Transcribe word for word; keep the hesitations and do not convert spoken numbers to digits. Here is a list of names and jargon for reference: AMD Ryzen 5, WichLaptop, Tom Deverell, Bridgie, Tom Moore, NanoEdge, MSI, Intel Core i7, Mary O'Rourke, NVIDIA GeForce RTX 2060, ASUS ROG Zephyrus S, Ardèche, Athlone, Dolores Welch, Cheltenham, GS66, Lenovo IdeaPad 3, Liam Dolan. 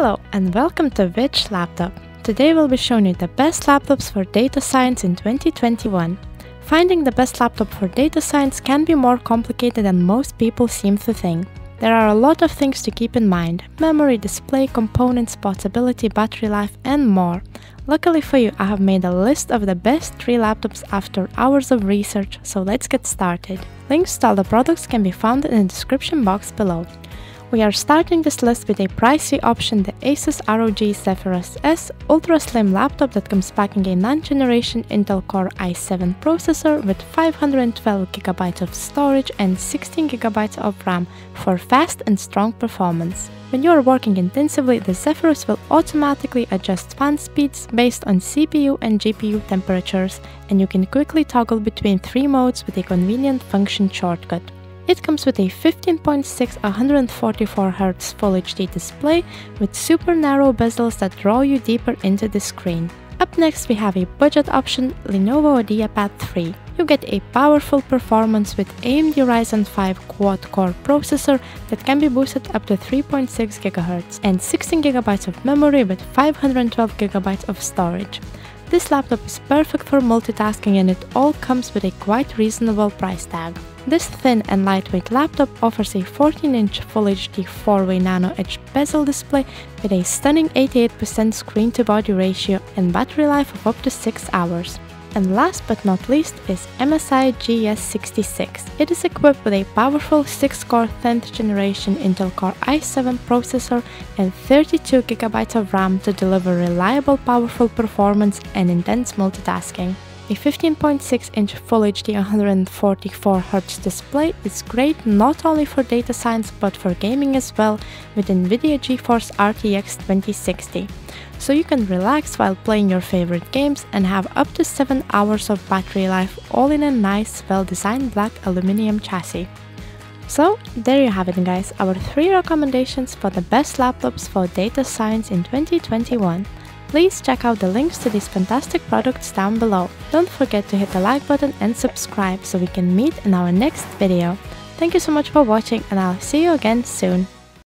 Hello and welcome to Which Laptop. Today we'll be showing you the best laptops for data science in twenty twenty-one. Finding the best laptop for data science can be more complicated than most people seem to think. There are a lot of things to keep in mind: memory, display, components, portability, battery life and more. Luckily for you, I have made a list of the best three laptops after hours of research, so let's get started. Links to all the products can be found in the description box below. We are starting this list with a pricey option, the ASUS R O G Zephyrus S Ultra Slim laptop that comes packing a ninth generation Intel Core i seven processor with five hundred twelve gigabytes of storage and sixteen gigabytes of RAM for fast and strong performance. When you are working intensively, the Zephyrus will automatically adjust fan speeds based on C P U and G P U temperatures, and you can quickly toggle between three modes with a convenient function shortcut. It comes with a fifteen point six one forty-four hertz Full H D display with super narrow bezels that draw you deeper into the screen. Up next we have a budget option, Lenovo IdeaPad three. You get a powerful performance with A M D Ryzen five quad-core processor that can be boosted up to three point six gigahertz and sixteen gigabytes of memory with five hundred twelve gigabytes of storage. This laptop is perfect for multitasking and it all comes with a quite reasonable price tag. This thin and lightweight laptop offers a fourteen inch Full H D four way Nano Edge bezel display with a stunning eighty-eight percent screen-to-body ratio and battery life of up to six hours. And last but not least is M S I G S sixty-six. It is equipped with a powerful six core tenth generation Intel Core i seven processor and thirty-two gigabytes of RAM to deliver reliable, powerful performance and intense multitasking. A fifteen point six inch Full H D one hundred forty-four hertz display is great not only for data science but for gaming as well with NVIDIA GeForce R T X twenty sixty. So you can relax while playing your favorite games and have up to seven hours of battery life, all in a nice, well-designed black aluminum chassis. So there you have it guys, our three recommendations for the best laptops for data science in twenty twenty-one. Please check out the links to these fantastic products down below. Don't forget to hit the like button and subscribe so we can meet in our next video. Thank you so much for watching and I'll see you again soon.